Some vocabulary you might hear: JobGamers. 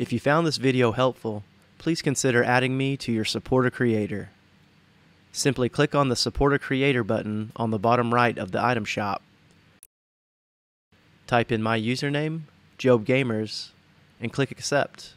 If you found this video helpful, please consider adding me to your Support a Creator. Simply click on the Support a Creator button on the bottom right of the item shop. Type in my username, JobGamers, and click Accept.